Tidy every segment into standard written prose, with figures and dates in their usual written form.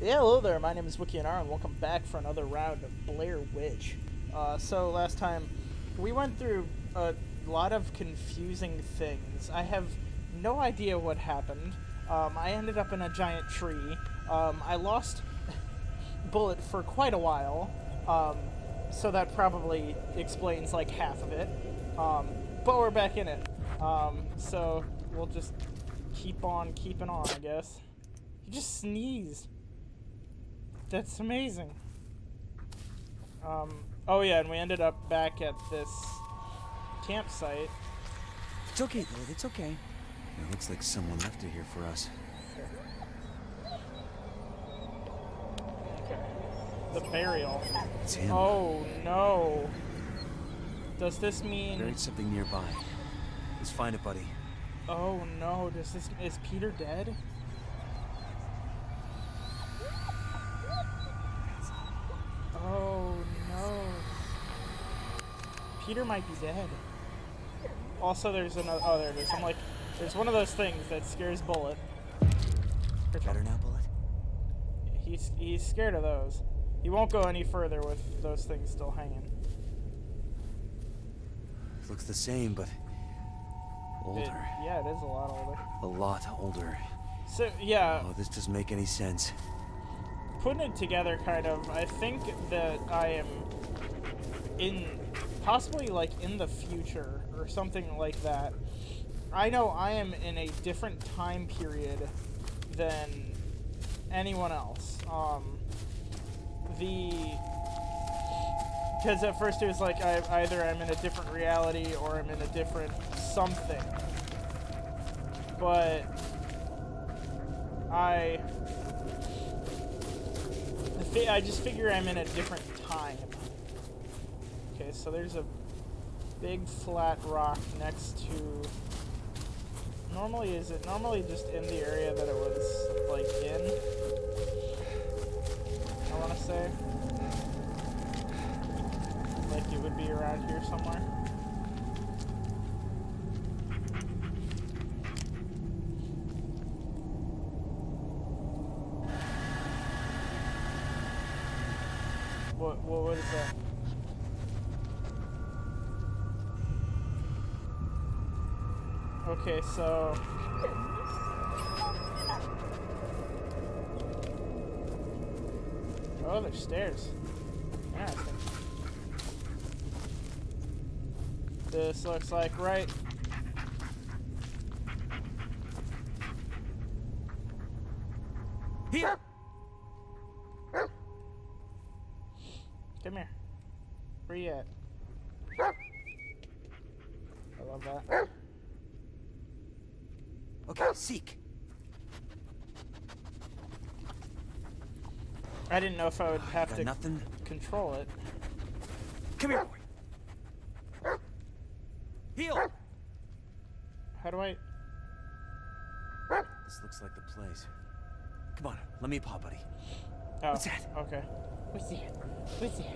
Yeah, hello there, my name is Wokianaru, and welcome back for another round of Blair Witch. So last time, we went through a lot of confusing things. I have no idea what happened. I ended up in a giant tree. I lost Bullet for quite a while, so that probably explains like half of it. But we're back in it. So we'll just keep on keeping on, I guess. He just sneezed. That's amazing. Oh yeah, and we ended up back at this campsite. It's okay, dude, it's okay. It looks like someone left it here for us. Okay. The burial. It's him. Oh no. Does this mean... buried something nearby. Let's find it, buddy. Oh no, does this... is Peter dead? Peter might be dead. Also, there's another. Oh, there it is. I'm like, there's one of those things that scares Bullet. Better now, Bullet. He's scared of those. He won't go any further with those things still hanging. It looks the same, but older. Yeah, it is a lot older. A lot older. So yeah. Oh, this doesn't make any sense. Putting it together, kind of. I think that I am in. Possibly, like, in the future, or something like that. I know I am in a different time period than anyone else. Because at first it was like, either I'm in a different reality, or I'm in a different something. But I just figure I'm in a different time. Okay, so there's a big flat rock next to... normally, is it normally just in the area that it was, like, in? I want to say. Like, it would be around here somewhere. What is that? Okay, so... oh, there's stairs. Interesting. This looks like right... here! Come here. Where you at? I love that. Okay, seek. I didn't know if I would have to control it. Come here, boy. Heal. How do I? This looks like the place. Come on, let me paw, buddy. Oh, what's that? Okay. What's that? What's that?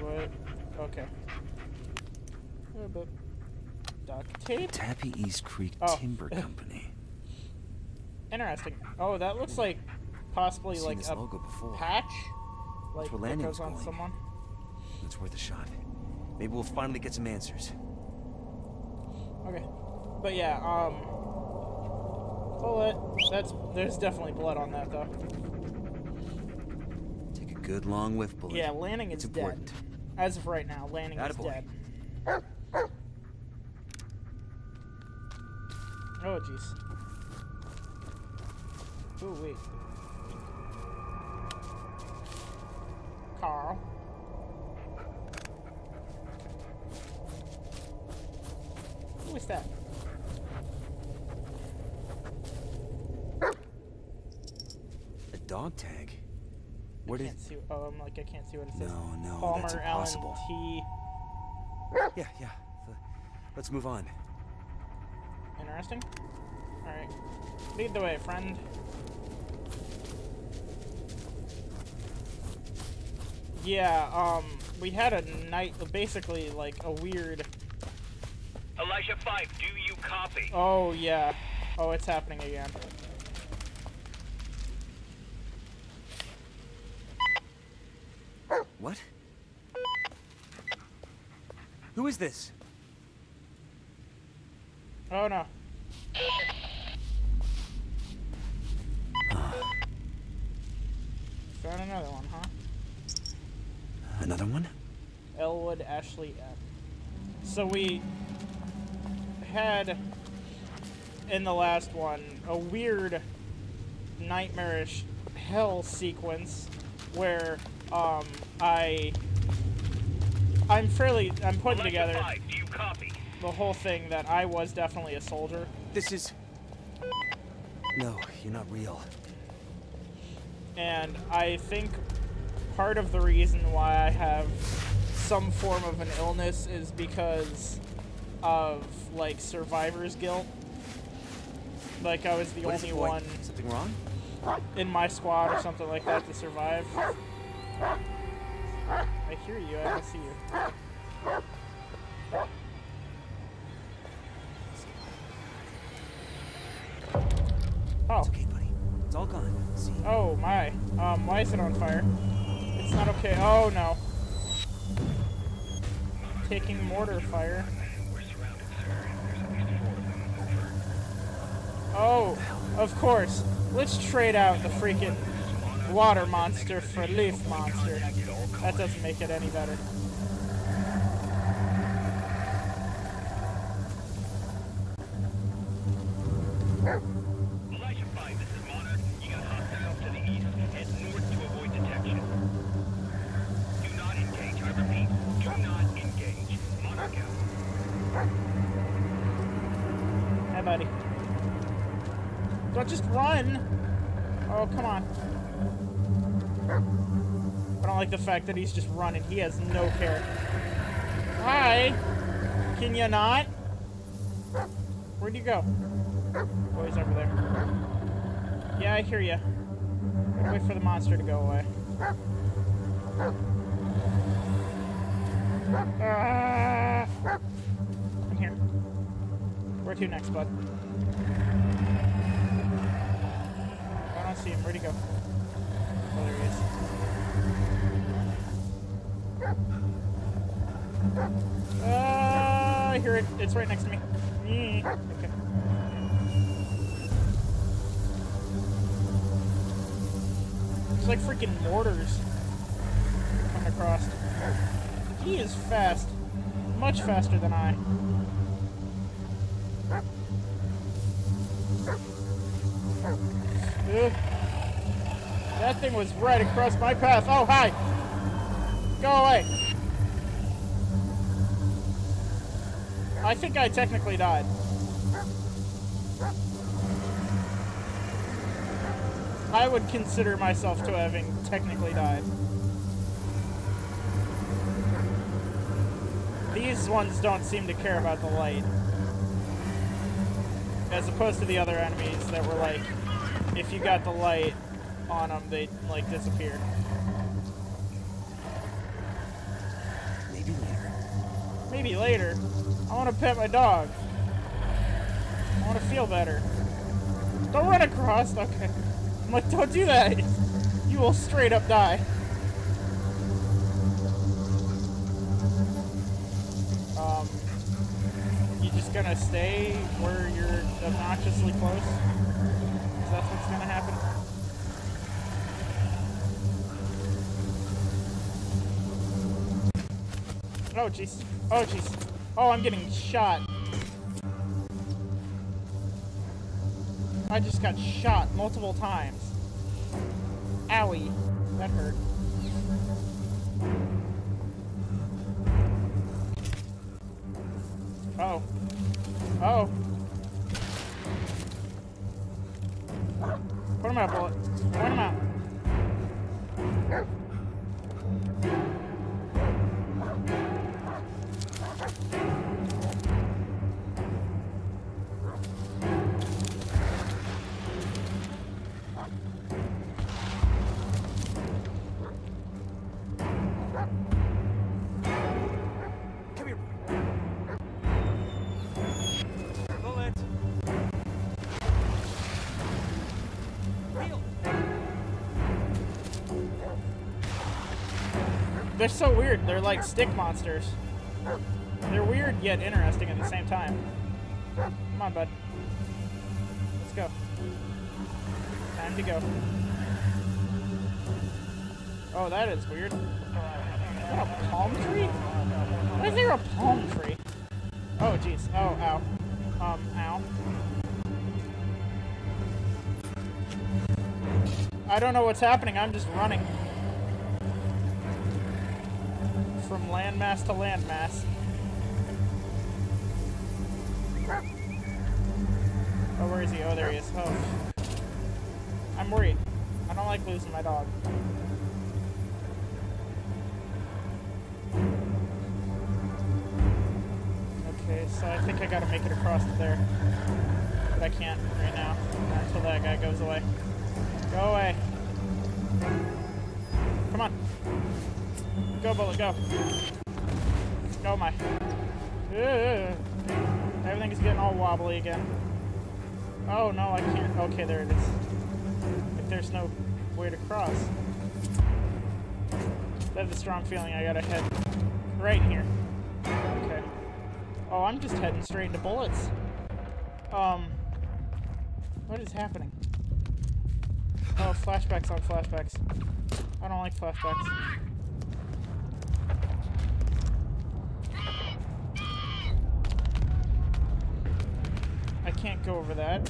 What? Okay. But duct tape? Tappy East Creek Timber Company. Interesting. Oh, that looks like possibly like a logo before. Patch? Like that goes on someone? It's worth a shot. Maybe we'll finally get some answers. Okay. But yeah, Bullet. There's definitely blood on that though. Take a good long whiff, Bullet. Yeah, Lanning is dead. As of right now, Lanning is dead. Oh, jeez. Ooh, wait. Carl. Who is that? A dog tag? Where did... oh, I'm like, I can't see what it says. No, no, Palmer, that's impossible. Allen T. Yeah, yeah. Let's move on. Interesting. Alright. Lead the way, friend. Yeah, we had a night, basically, like, a weird... Elijah 5, do you copy? Oh, yeah. Oh, it's happening again. What? Who is this? Oh no. Found another one, huh? Another one? Elwood Ashley F. So we had in the last one a weird nightmarish hell sequence where I'm putting together the whole thing that I was definitely a soldier. This is... No, you're not real. And I think part of the reason why I have some form of an illness is because of, like, survivor's guilt. Like, I was the only one... Something wrong? In my squad or something like that to survive. I hear you, I can see you. Oh. It's okay, buddy. It's all gone. See? Oh, my. Why is it on fire? It's not okay. Oh, no. Taking mortar fire. Oh, of course. Let's trade out the freaking water monster for leaf monster. That doesn't make it any better. Elijah Five, this is Monarch. You got hostiles to the east. Head north to avoid detection. Do not engage. I repeat, do not engage. Monarch out. Hey, buddy. Don't just run. Oh, come on. I don't like the fact that he's just running. He has no character. Hi! Can you not? Where'd you go? Oh, he's over there. Yeah, I hear you. Wait for the monster to go away. I'm here. Where to next, bud? I don't see him. Where'd he go? Oh, there he is. I hear it. It's right next to me. Okay. It's like freaking mortars coming across. He is fast. Much faster than I. Ugh. That thing was right across my path. Oh, hi! Go away! I think I technically died. I would consider myself to having technically died. These ones don't seem to care about the light. As opposed to the other enemies that were like, if you got the light on them, they like disappear. Maybe later. Maybe later. I want to pet my dog. I want to feel better. Don't run across. Okay. I'm like, don't do that. You will straight up die. You just gonna stay where you're obnoxiously close? Because that's what's gonna happen. Oh jeez. Oh jeez. Oh, I'm getting shot. I just got shot multiple times. Owie. That hurt. Oh. Oh. Put him out, Bullet. Put him out. They're so weird. They're like stick monsters. They're weird yet interesting at the same time. Come on, bud. Let's go. Time to go. Oh, that is weird. Is that a palm tree? Why is there a palm tree? Oh, jeez. Oh, ow. Ow. I don't know what's happening. I'm just running. From landmass to landmass. Oh, where is he? Oh, there he is. Oh. I'm worried. I don't like losing my dog. Okay, so I think I gotta make it across to there. But I can't right now. Not until that guy goes away. Go away. Come on. Go, Bullet, go. Go, my. Ugh. Everything is getting all wobbly again. Oh, no, I can't. Okay, there it is. If there's no way to cross. That's a strong feeling. I gotta head right here. Okay. Oh, I'm just heading straight into bullets. What is happening? Oh, flashbacks on flashbacks. I don't like flashbacks. I can't go over that.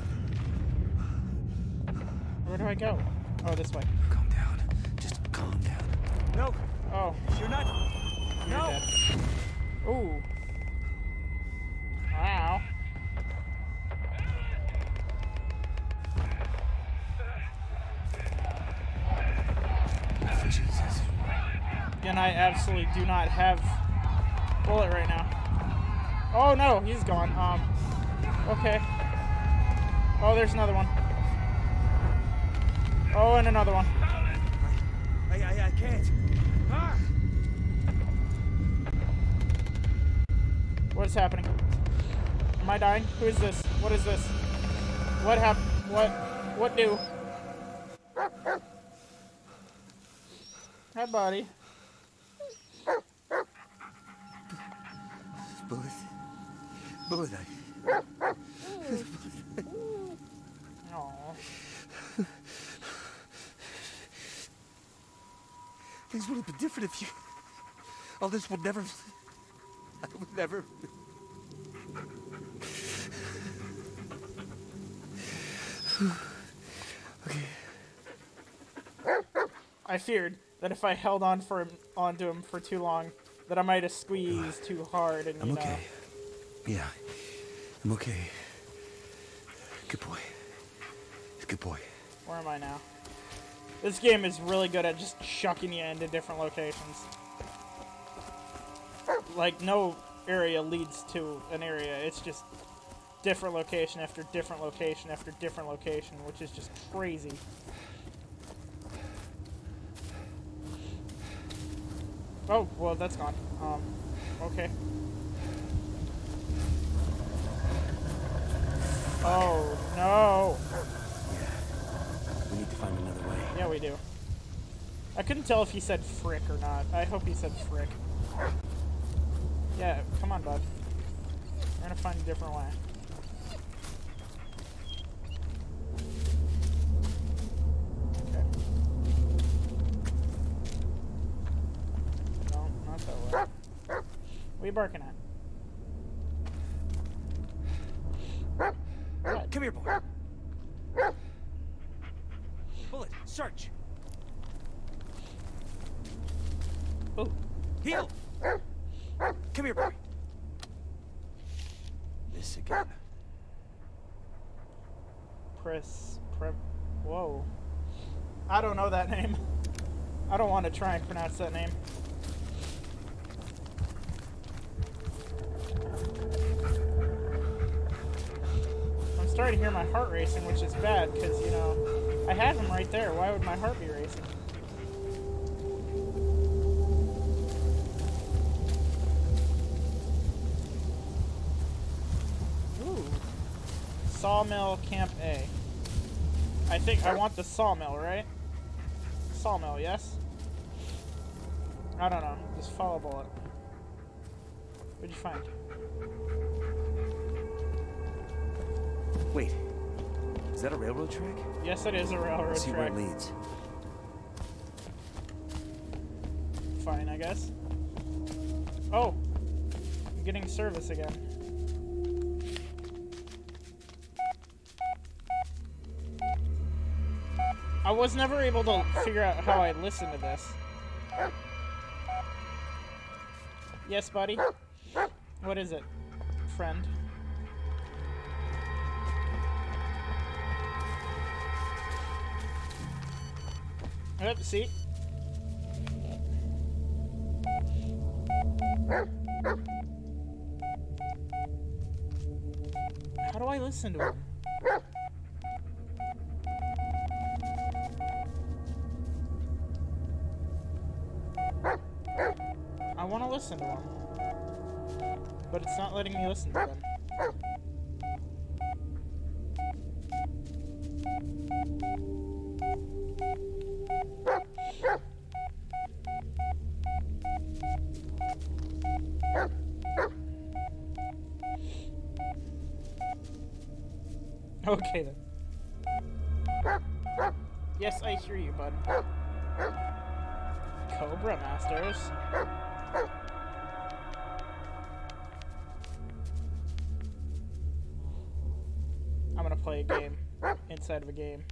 Where do I go? Oh, this way. Calm down. Just calm down. No. Oh. You're not. You're no. Dead. Ooh. Wow. And I absolutely do not have Bullet right now. Oh no, he's gone. Okay. Oh, there's another one. Oh, and another one. I can't. Ah! What is happening? Am I dying? Who is this? What is this? What happened? What do? Hi, buddy. Bullet. Things would have been different if you. All this would never. I would never. Okay. I feared that if I held on onto him for too long, that I might have squeezed too hard, and you know. Okay. Yeah. I'm okay. Good boy. Good boy. Where am I now? This game is really good at just chucking you into different locations. Like, no area leads to an area. It's just different location after different location after different location, which is just crazy. Oh, well, that's gone. Okay. Oh, no. Yeah. We need to find another way. Yeah, we do. I couldn't tell if he said frick or not. I hope he said frick. Yeah, come on, bud. We're gonna find a different way. Okay. No, not that way. What are you barking at? Come here, boy. Bullet, search. Oh. Heal. Come here, boy. This again. Whoa. I don't know that name. I don't want to try and pronounce that name. I'm starting to hear my heart racing, which is bad because, you know, I have him right there. Why would my heart be racing? Ooh. Sawmill Camp A. I think I want the sawmill, right? Sawmill, yes? I don't know. Just follow Bullet. What'd you find? Wait. Is that a railroad track? Yes, it is a railroad track. See where it leads. Fine, I guess. Oh! I'm getting service again. I was never able to figure out how I listened to this. Yes, buddy? What is it, friend? Let's see. How do I listen to him? I want to listen to him, but it's not letting me listen to him. Okay then. Yes, I hear you, bud. Cobra Masters. I'm gonna play a game inside of a game.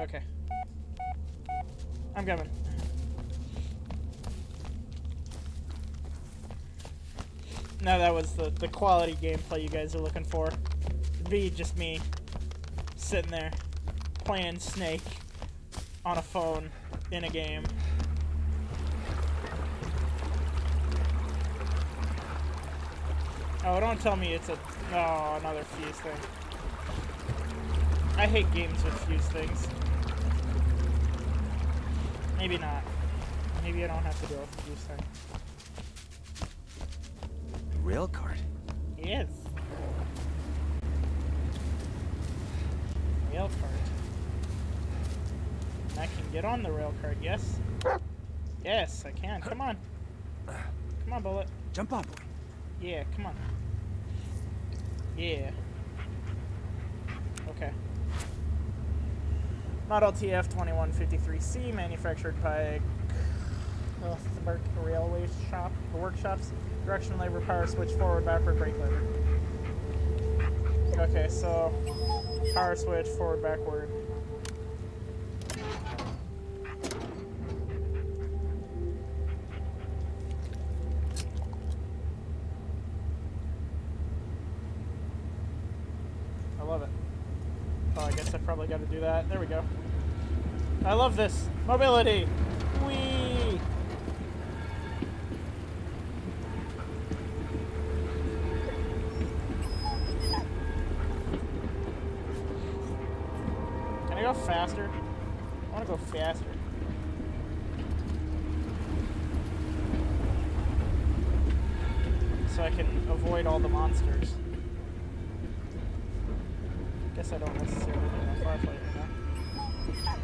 Okay. I'm coming. No, that was the quality gameplay you guys are looking for. It'd be just me sitting there playing Snake on a phone in a game. Oh, don't tell me it's a... Oh, another fuse thing. I hate games with fuse things. Maybe not. Maybe I don't have to deal with fuse things. Rail card. Yes. Rail card. I can get on the rail card. Yes. Yes, I can. Come on. Come on, Bullet. Jump on, boy. Yeah. Come on. Yeah. Okay. Model TF 2153C, manufactured by Gothenburg Railway Shop Workshops. Direction lever, power switch, forward, backward, brake lever. Okay, so power switch, forward, backward. I love it. Oh, I guess I probably got to do that. There we go. I love this. Mobility! Whee! Faster. I want to go faster. So I can avoid all the monsters. Guess I don't necessarily need my firefly right now.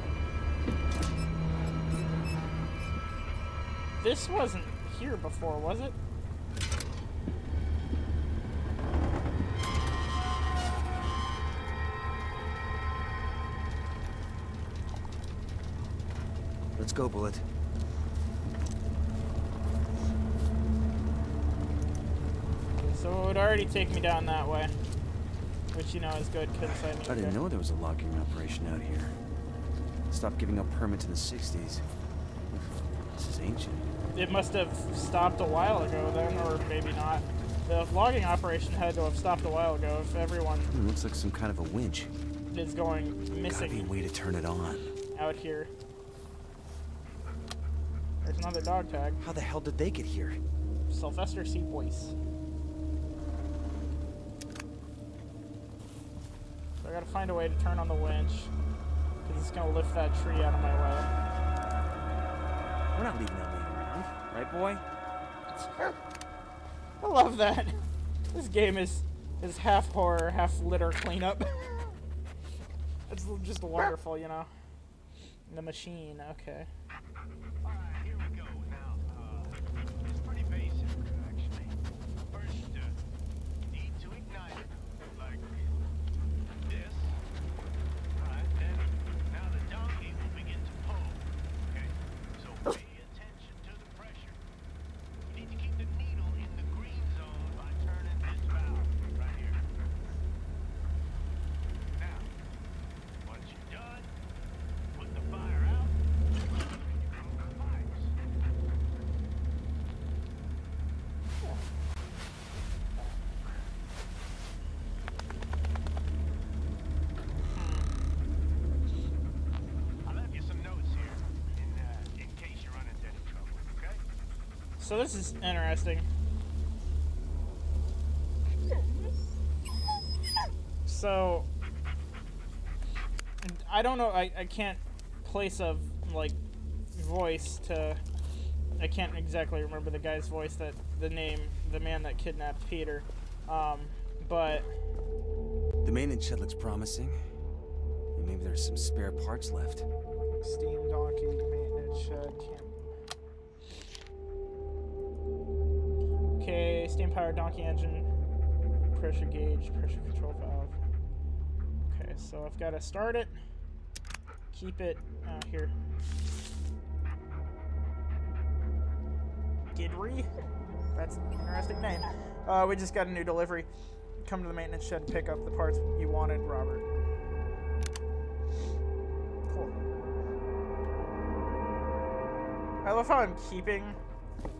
This wasn't here before, was it? Let's go, Bullet. So it would already take me down that way, which you know is good because I didn't know there was a logging operation out here. Stopped giving up permits in the '60s. This is ancient. It must have stopped a while ago then, or maybe not. The logging operation had to have stopped a while ago if everyone. It looks like some kind of a winch. Is going missing. Gotta be a way to turn it on. Out here. There's another dog tag. How the hell did they get here? Sylvester Seaboyce. So I gotta find a way to turn on the winch, because it's gonna lift that tree out of my way. We're not leaving that lady around, right, boy? I love that. This game is half horror, half litter cleanup. It's just wonderful, you know. The machine, okay. Alright, here we go. Now, it's pretty basic, actually. First, need to ignite it, like this. Alright, then, now the donkey will begin to pull, okay? So pay attention to the pressure. You need to keep the needle in the green zone by turning this valve right here. Now, once you're done, put the fire out. I left you some notes here in case you run into any trouble, okay? So this is interesting. So I don't know, I can't place of like voice to, I can't exactly remember the guy's voice, that the name, the man that kidnapped Peter, but the maintenance shed looks promising, and maybe there's some spare parts left. Steam donkey maintenance shed camp. Okay, steam powered donkey engine, pressure gauge, pressure control valve. Okay, so I've got to start it. Keep it out here. Gidry? That's an interesting name. We just got a new delivery. Come to the maintenance shed and pick up the parts you wanted, Robert. Cool. I love how I'm keeping,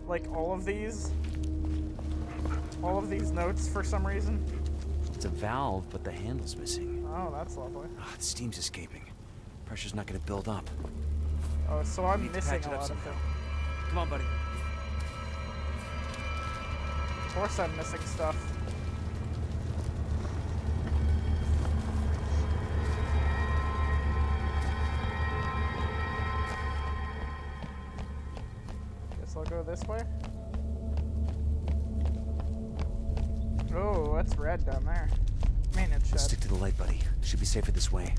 like, all of these notes for some reason. It's a valve, but the handle's missing. Oh, that's lovely. Oh, the steam's escaping. Pressure's not going to build up. Oh, so I'm missing a lot of it. Come on, buddy. Of course I'm missing stuff. Guess I'll go this way. Oh, that's red down there. Maintenance shed. Stick to the light, buddy. Should be safer this way.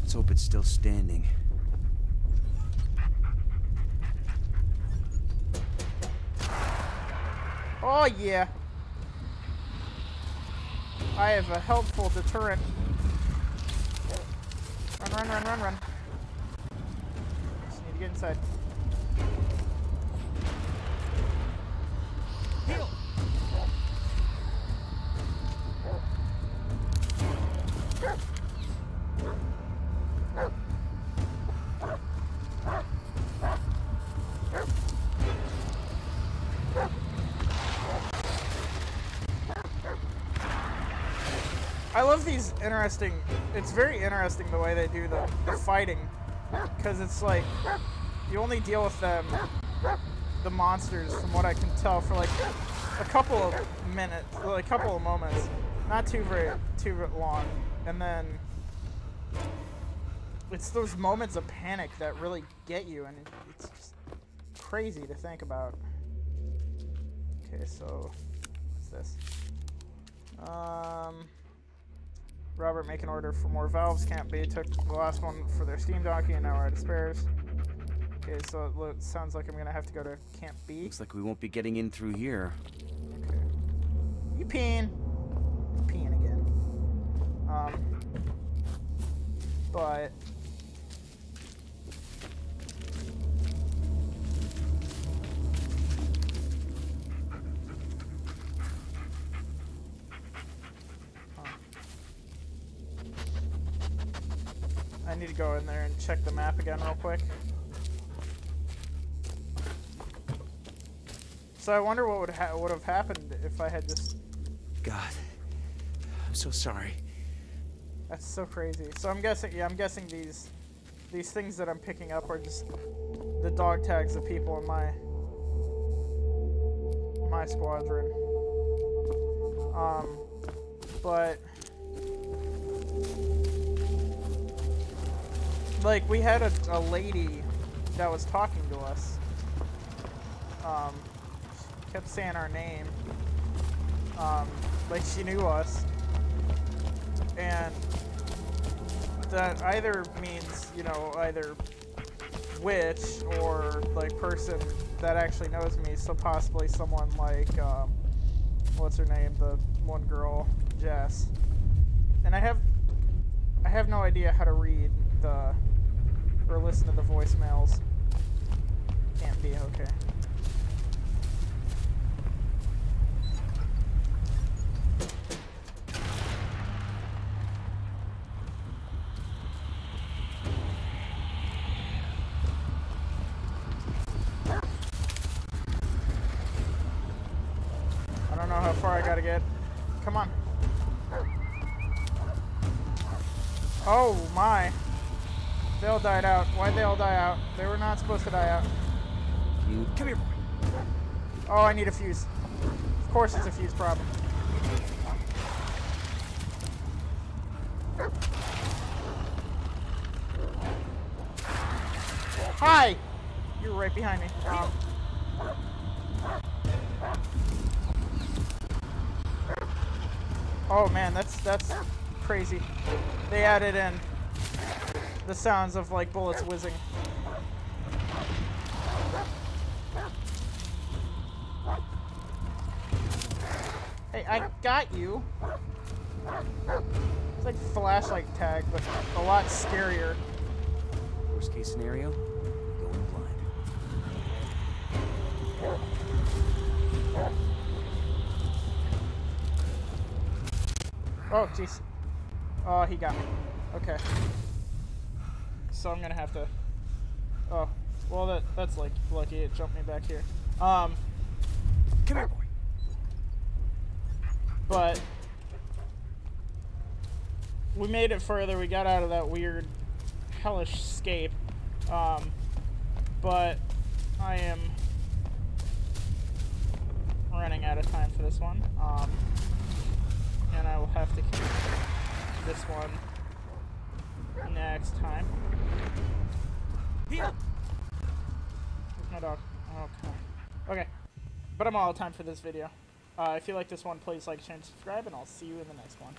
Let's hope it's still standing. Oh yeah. I have a helpful deterrent. Run, run, run, run, run. Just need to get inside. Heal. I love these interesting, it's very interesting the way they do the fighting, because it's like, you only deal with them, the monsters, from what I can tell, for like a couple of minutes, like a couple of moments, not too long, and then it's those moments of panic that really get you, and it's just crazy to think about. Okay, so, what's this? Robert, make an order for more valves. Camp B took the last one for their steam donkey, and now we're out of spares. Okay, so it sounds like I'm gonna have to go to Camp B. Looks like we won't be getting in through here. Okay. You peeing? He's peeing again. But I need to go in there and check the map again real quick. So I wonder what would have happened if I had just... God, I'm so sorry. That's so crazy. So I'm guessing, yeah, I'm guessing these things that I'm picking up are just the dog tags of people in my squadron. But. Like, we had a lady that was talking to us. She kept saying our name. Like, she knew us. And that either means, you know, either witch or, like, person that actually knows me, so possibly someone like, what's her name, the one girl, Jess. And I have no idea how to read the, or listen to the voicemails. Can't be okay. Oh my, they all died out. Why'd they all die out? They were not supposed to die out. You. Come here. Oh, I need a fuse. Of course it's a fuse problem. Hi! You were right behind me. Oh man, that's crazy. They added in the sounds of, like, bullets whizzing. Hey, I got you. It's like flashlight tag, but a lot scarier. Worst case scenario, going blind. Oh, jeez. Oh, he got me. Okay. So I'm gonna have to... Oh. Well, that's like lucky it jumped me back here. Come here, boy. But... we made it further. We got out of that weird, hellish escape. But I am running out of time for this one. And I will have to keep... this one next time. Peter. Where's my dog? Okay. Okay. But I'm all out of time for this video. If you like this one, please like, share, and subscribe, and I'll see you in the next one.